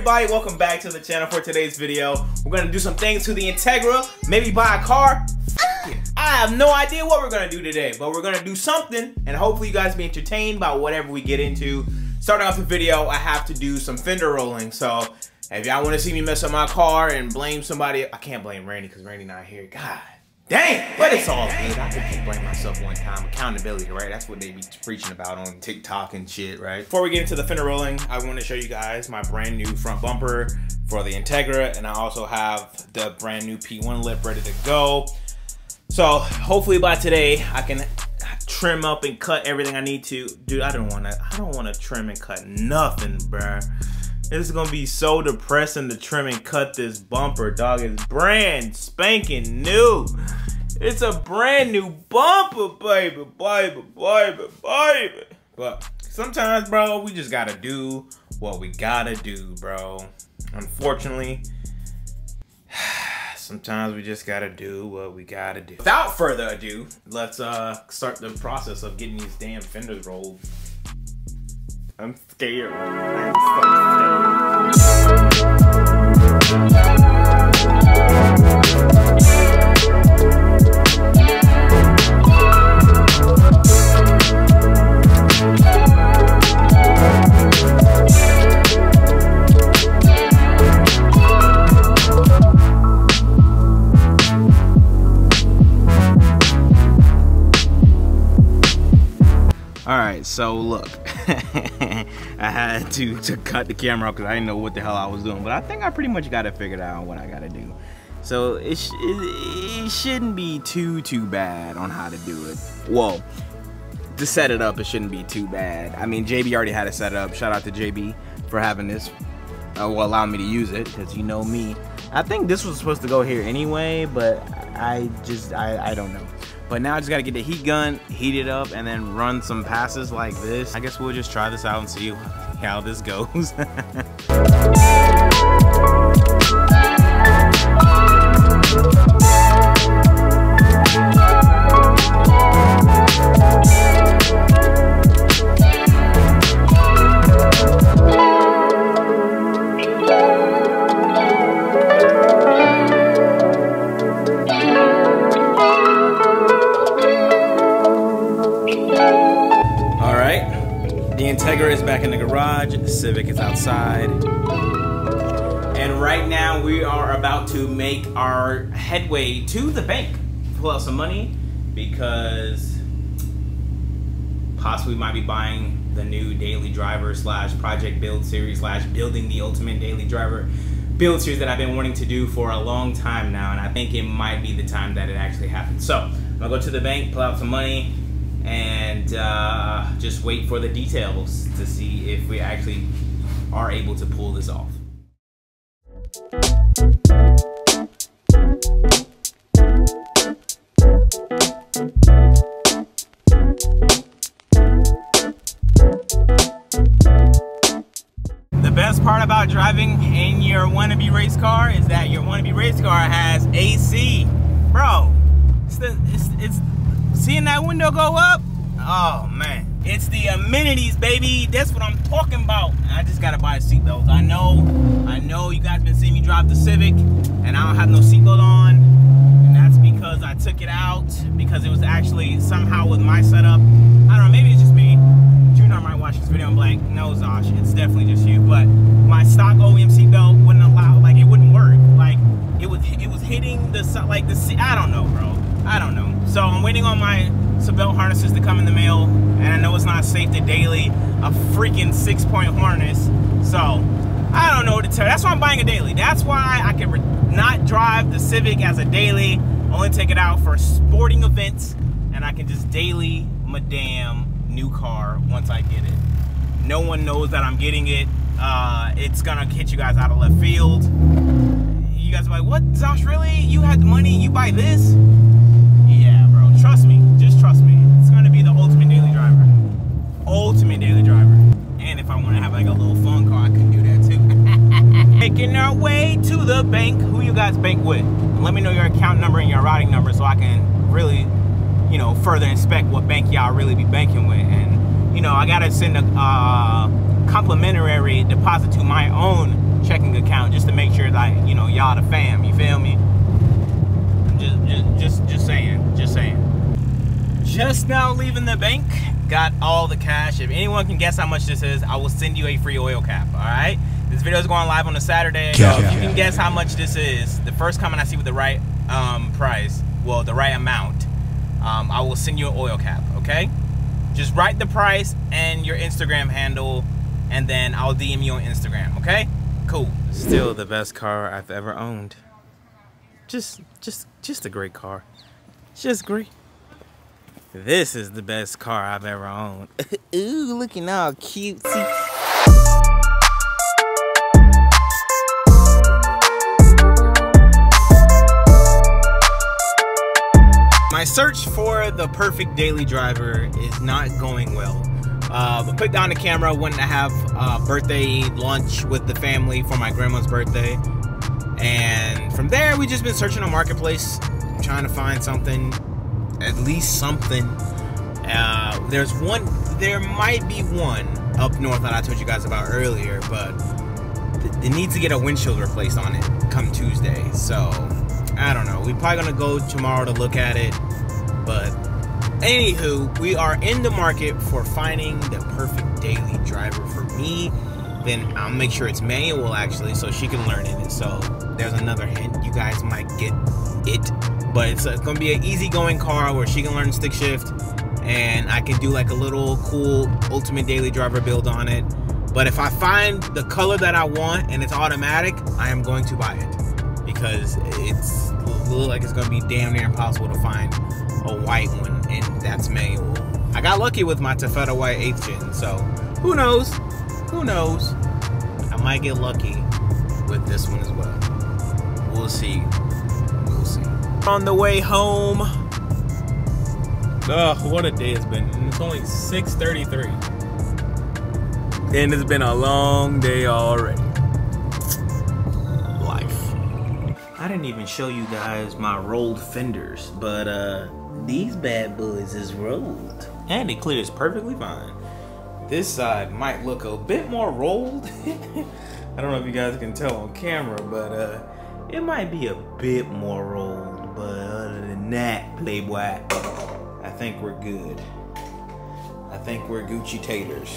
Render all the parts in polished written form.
everybody, welcome back to the channel. For today's video, we're gonna do some things to the Integra, maybe buy a car. I have no idea what we're gonna do today, but we're gonna do something, and hopefully you guys be entertained by whatever we get into. Starting off the video, I have to do some fender rolling, so if y'all wanna see me mess up my car and blame somebody, I can't blame Randy, because Randy's not here, God. Dang, but it's all good. I can keep blaming myself one time. Accountability, right? That's what they be preaching about on TikTok and shit, right? Before we get into the fender rolling, I want to show you guys my brand new front bumper for the Integra, and I also have the brand new P1 lip ready to go. So hopefully by today, I can trim up and cut everything I need to. Dude, I don't want to trim and cut nothing, bruh. This is gonna be so depressing to trim and cut this bumper, dog. It's brand spanking new. It's a brand new bumper, baby, baby, baby, baby. But sometimes, bro, we just gotta do what we gotta do, bro. Unfortunately, sometimes we just gotta do what we gotta do. Without further ado, let's start the process of getting these damn fenders rolled. I'm scared. I'm scared. All right, so look. I had to cut the camera off because I didn't know what the hell I was doing, but I think I pretty much got it figured out what I got to do. So it shouldn't be too bad on how to do it. Well, to set it up, it shouldn't be too bad. I mean, JB already had it set up. Shout out to JB for having this, well, allowing me to use it, because you know me. I think this was supposed to go here anyway, but I don't know. But now I just gotta get the heat gun, heat it up, and then run some passes like this. I guess we'll just try this out and see how this goes. Integra is back in the garage, Civic is outside, and right now we are about to make our headway to the bank, pull out some money, because possibly might be buying the new daily driver slash project build series slash building the ultimate daily driver build series that I've been wanting to do for a long time now, and I think it might be the time that it actually happens. So I'm gonna go to the bank, pull out some money, and just wait for the details to see if we actually are able to pull this off. The best part about driving in your wannabe race car is that your wannabe race car has AC. Bro, it's seeing that window go up, oh man. It's the amenities, baby. That's what I'm talking about. I just gotta buy seatbelts. I know you guys been seeing me drive the Civic and I don't have no seatbelt on. And that's because I took it out, because it was actually somehow with my setup. I don't know, maybe it's just me. Junior might watch this video and be like, no, Zosh, it's definitely just you. But my stock OEM seatbelt wouldn't allow, like it wouldn't work. Like it was hitting the, like the, I don't know, bro. I don't know. So I'm waiting on my Savel harnesses to come in the mail, and I know it's not safe to daily a freaking 6-point harness. So I don't know what to tell you. That's why I'm buying a daily. That's why I can not drive the Civic as a daily, only take it out for sporting events, and I can just daily my damn new car once I get it. No one knows that I'm getting it. It's gonna hit you guys out of left field. You guys are like, what, Zosh, really? You had the money, you buy this? Trust me, just trust me. It's gonna be the ultimate daily driver. Ultimate daily driver. And if I wanna have like a little fun car, I can do that too. Making our way to the bank. Who you guys bank with? Let me know your account number and your routing number so I can really, you know, further inspect what bank y'all really be banking with. And, you know, I gotta send a complimentary deposit to my own checking account just to make sure, like, you know, y'all the fam, you feel me? Just saying. Just now leaving the bank, got all the cash. If anyone can guess how much this is, I will send you a free oil cap, all right? This video is going live on a Saturday. So if you can guess how much this is, the first comment I see with the right price, well, the right amount, I will send you an oil cap, okay? Just write the price and your Instagram handle, and then I'll DM you on Instagram, okay? Cool. Still the best car I've ever owned. Just a great car. Just great. This is the best car I've ever owned. Ooh, looking all cutesy. My search for the perfect daily driver is not going well. I put down the camera when I have birthday lunch with the family for my grandma's birthday. And from there, we've just been searching on Marketplace, trying to find something, at least something. There might be one up north that I told you guys about earlier, but they need to get a windshield replaced on it come Tuesday. So I don't know. We're probably gonna go tomorrow to look at it. But anywho, we are in the market for finding the perfect daily driver for me. Then I'll make sure it's manual actually, so she can learn it. And so there's another hint. You guys might get it. But it's gonna be an easygoing car where she can learn stick shift, and I can do like a little cool ultimate daily driver build on it. But if I find the color that I want and it's automatic, I am going to buy it. Because it's like it's gonna be damn near impossible to find a white one, and that's manual. I got lucky with my Tefetta White 8th Gen, so who knows? Who knows? I might get lucky with this one as well. We'll see. We'll see. On the way home. Ugh, what a day it's been. And it's only 6:33. And it's been a long day already. I didn't even show you guys my rolled fenders, but these bad boys is rolled. And it clears perfectly fine. This side might look a bit more rolled. I don't know if you guys can tell on camera, but it might be a bit more rolled. But other than that, playboy, I think we're good. I think we're Gucci Taters.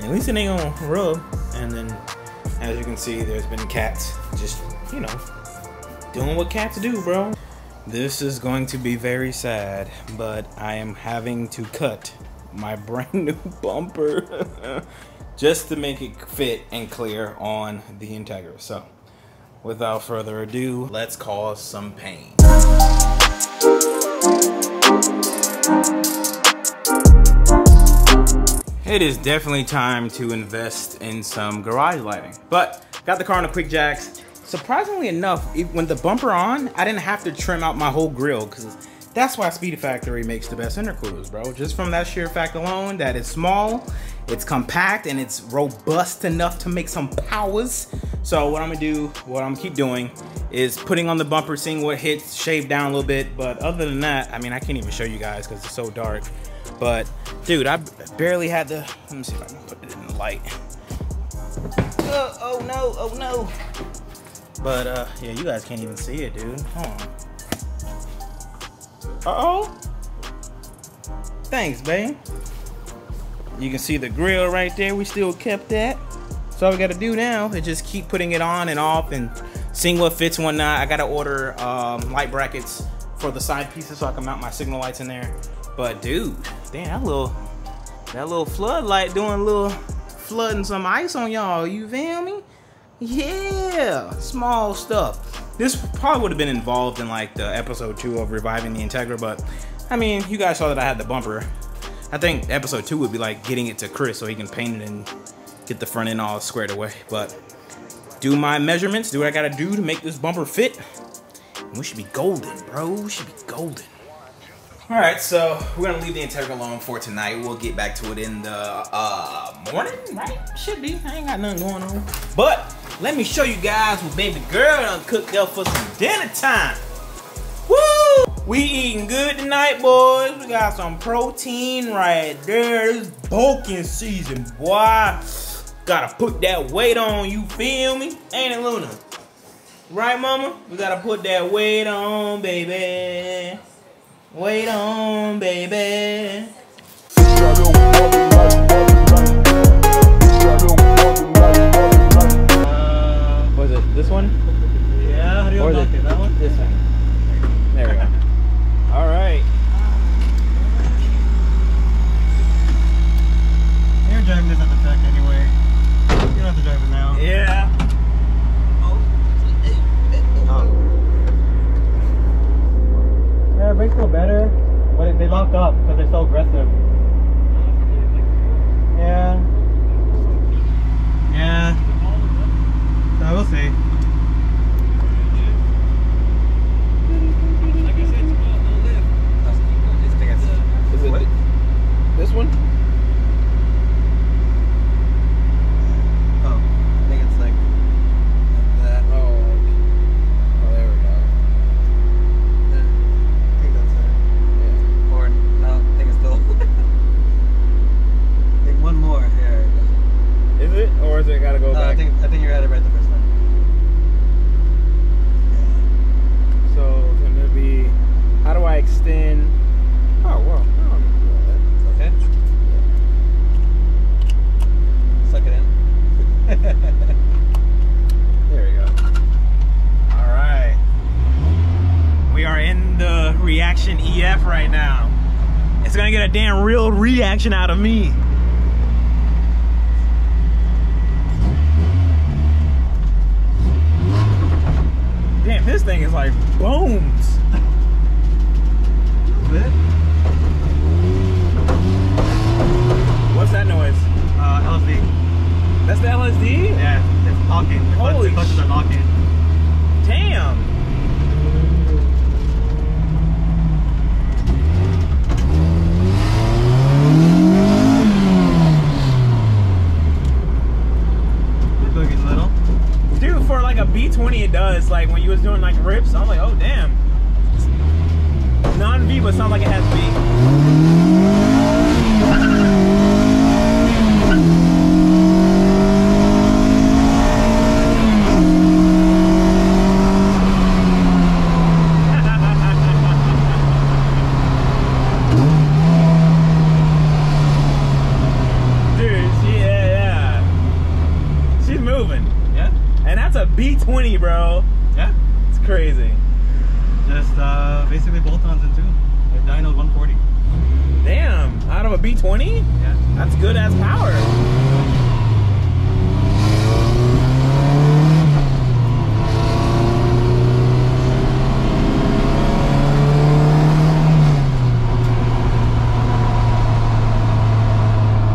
At least it ain't gonna rub, and then as you can see, there's been cats just, you know, doing what cats do, bro. This is going to be very sad, but I am having to cut my brand new bumper just to make it fit and clear on the Integra. So, without further ado, let's cause some pain. It is definitely time to invest in some garage lighting. But got the car on the quick jacks. Surprisingly enough, when the bumper on, I didn't have to trim out my whole grill, because that's why Speed Factory makes the best intercoolers, bro. Just from that sheer fact alone, that it's small, it's compact, and it's robust enough to make some powers. So what I'm gonna do, what I'm keep doing, is putting on the bumper, seeing what hits, shave down a little bit. But other than that, I mean, I can't even show you guys because it's so dark. But dude, I barely had the, let me see if I can put it in the light. Oh no, oh no. But yeah, you guys can't even see it, dude. Hold on. Uh-oh. Thanks, babe. You can see the grill right there. We still kept that. So all we gotta do now is just keep putting it on and off and seeing what fits and whatnot. I gotta order light brackets for the side pieces so I can mount my signal lights in there. But dude, damn, that little floodlight doing a little flooding some ice on y'all, you feel me? Yeah, small stuff. This probably would have been involved in like the episode 2 of reviving the Integra, but I mean, you guys saw that I had the bumper. I think episode 2 would be like getting it to Chris so he can paint it and get the front end all squared away. But do my measurements, do what I gotta do to make this bumper fit. And we should be golden, bro, we should be golden. All right, so we're gonna leave the Integra alone for tonight. We'll get back to it in the morning, right? Should be, I ain't got nothing going on. But let me show you guys what baby girl done cooked up for some dinner time. Woo! We eating good tonight, boys. We got some protein right there. This bulking season, boy. Gotta put that weight on, you feel me? Ain't it, Luna? Right, mama? We gotta put that weight on, baby. Weight on, baby. Was it this one? Yeah, how do you unlock it? That one? This one. There we go. All right. You're driving this at the track anyway. You don't have to drive it now. Yeah. Oh. Yeah, brakes go better, but they lock up because they're so aggressive. Yeah. Yeah. I will see. This one? Oh, I think it's like that. Oh, there we go. I think that's it. Yeah. Or, no, I think it's still. I think one more. Here we go. Is it? Or is it gotta go back? I think you had it right the first time. Yeah. So, it's gonna be, how do I extend? Oh, wow. There we go. All right. We are in the reaction EF right now. It's gonna get a damn real reaction out of me. Damn, this thing is like bones. A little bit. What's that noise? LSD. That's the LSD? Yeah, it's locking. Holy clutches are locking. Damn! It boogie's little. Dude, for like a B20 it does. Like when you was doing like rips, I'm like, oh damn. Non-V, but sounds like it has V. B20, bro. Yeah, it's crazy. Just basically bolt-ons in two. Like Dyno 140. Damn, out of a B20? Yeah. That's good ass power.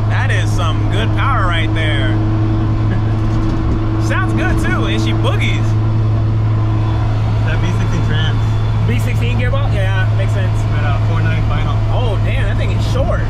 That is some good power right there. Sounds good too, and she boogies. That B16 trans. B16 gearbox? Yeah, makes sense. At 4.9 final. Oh damn, that thing is short.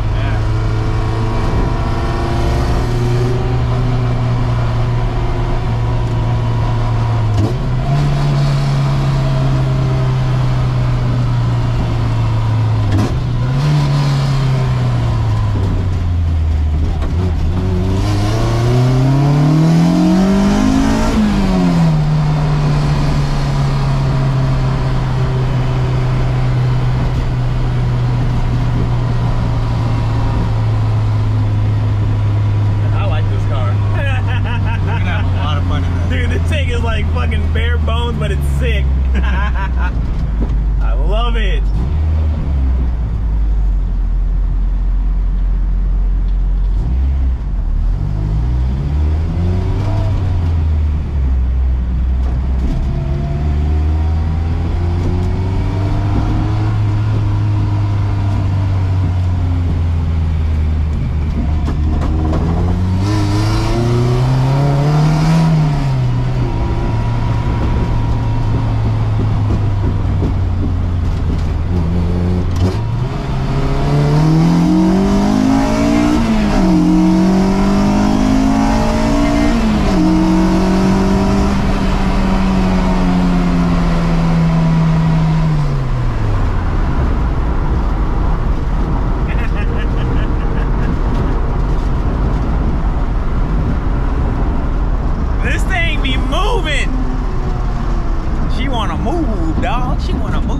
dog. She wanna move.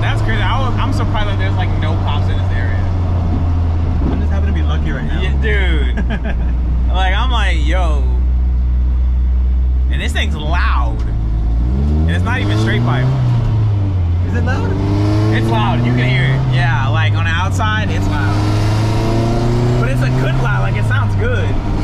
That's crazy. I'm surprised that there's like no cops in this area. I'm just happen to be lucky right now. Yeah, dude. Like, I'm like, yo. And this thing's loud. And it's not even straight pipe. Is it loud? It's loud. You can hear it. Yeah, like on the outside, it's loud. But it's a good loud. Like, it sounds good.